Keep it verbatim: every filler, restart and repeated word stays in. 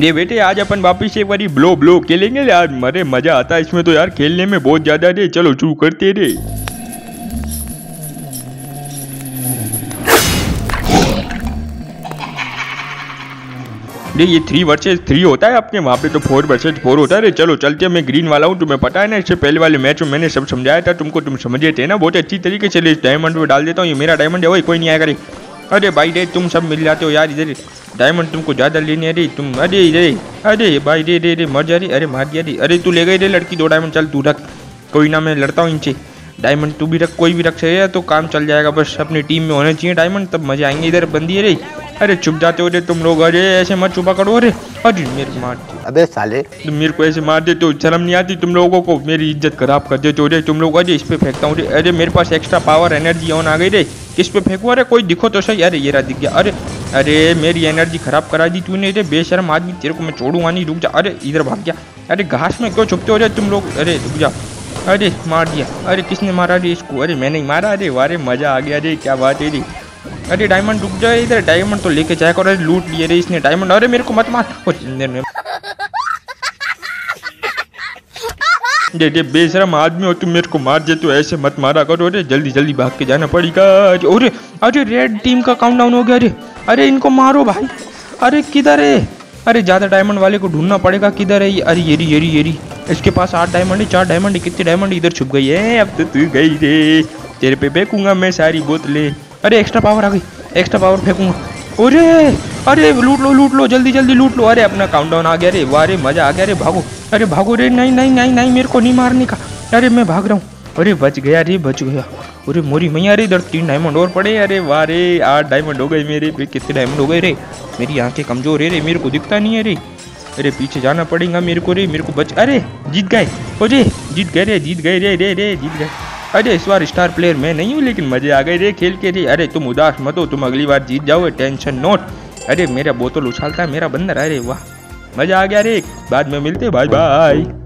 ये बेटे आज अपन वापिस एक बारी ब्लो ब्लो खेलेंगे यार, मरे मजा आता है इसमें तो यार, खेलने में बहुत ज्यादा रे। चलो शुरू करते रे। ये ये थ्री वर्सेज थ्री होता है अपने, वहाँ पे तो फोर वर्सेज फोर होता है रे। चलो चलते, मैं ग्रीन वाला हूँ, तुम्हें पता है ना, इससे पहले वाले मैच में मैंने सब समझाया था तुमको, तुम समझे थे ना बहुत अच्छी तरीके से। इस डायमंड में डाल देता हूँ, ये मेरा डायमंड है, वही कोई नहीं आएगा रे। अरे भाई रे तुम सब मिल जाते हो यार, इधर डायमंड तुमको ज़्यादा लेने रे तुम। अरे रे अरे भाई रे रे रे मर जा रही, अरे मार दिया रे। अरे तू ले गई रे लड़की, दो डायमंड चल तू रख, कोई ना मैं लड़ता हूँ इनसे। डायमंड तू भी रख, कोई भी रख सकेगा तो काम चल जाएगा, बस अपनी टीम में होने चाहिए डायमंड, तब मजे आएंगे। इधर बंदी है रे, अरे छुप जाते हो रे तुम लोग, अरे ऐसे मत छुपा करो रे। अरे मेरे मार, अबे साले तुम मेरे को ऐसे मार देते हो, शर्म नहीं आती तुम लोगों को, मेरी इज्जत खराब कर देते हो रे तुम लोग। अरे इस पे फेंकता हूँ रे, अरे मेरे पास एक्स्ट्रा पावर एनर्जी ऑन आ गई रे, किस पे फेंकू, अरे कोई दिखो तो सही। अरे ये रहा दिख गया, अरे अरे मेरी एनर्जी खराब करा दी तूने रे, बेशर्म आदमी, तेरे को मैं छोड़ूंगा नहीं, रुक जा। अरे इधर भाग गया, अरे घास में क्यों छुपते हो रे तुम लोग, अरे रुक जा। अरे मार दिया, अरे किसने मारा रे इसको, अरे मैंने ही मारा रे, वारे मजा आ गया रे, क्या बात है रे। अरे डायमंड रुक जाए, इधर डायमंड तो लेके जाएगा, और लूट लिए रे इसने डायमंड। अरे मेरे को मत मार, दे दे बेशरम आदमी हो तुम, मेरे को मार दे तो, ऐसे मत मारा करो रे, जल्दी जल्दी भाग के जाना पड़ेगा। अरे अरे रेड टीम का काउंटडाउन हो गया रे, अरे इनको मारो भाई। अरे किधर है, अरे ज़्यादा डायमंड वाले को ढूंढना पड़ेगा किधर है। अरे येरी येरी येरी, इसके पास आठ डायमंड है, चार डायमंड, कितने डायमंड, इधर छुप गई है, अब तो तू गई रे, तेरे पे फेंकूंगा मैं सारी बोतलें। अरे एक्स्ट्रा पावर आ गई, एक्स्ट्रा पावर फेंकूंगा। अरे अरे लूट लो लूट लो, जल्दी जल्दी लूट लो। अरे अपना काउंटडाउन आ गया रे, वाह रे मजा आ गया रे, भागो, अरे भागो रे, नहीं नहीं नहीं नहीं मेरे को नहीं मारने का, अरे मैं भाग रहा हूँ। अरे बच गया रे, बच गया। अरे मोरी मैया, अरे इधर तीन डायमंड और पड़े, अरे वाह रे आठ डायमंड हो गए मेरे, कितने डायमंड हो गए रे। मेरी आँखें कमजोर है रे, मेरे को दिखता नहीं है रे, अरे पीछे जाना पड़ेगा मेरे को रे, मेरे को बच। अरे जीत गए, अरे जीत गए रे, जीत गए रे रे रे जीत गए। अरे इस बार स्टार प्लेयर मैं नहीं हूँ, लेकिन मजे आ गए रे खेल के रे। अरे तुम उदास मत हो, तुम अगली बार जीत जाओगे, टेंशन नोट। अरे मेरा बोतल उछालता है मेरा बंदर, अरे वाह मजा आ गया रे। बाद में मिलते, बाय बाय।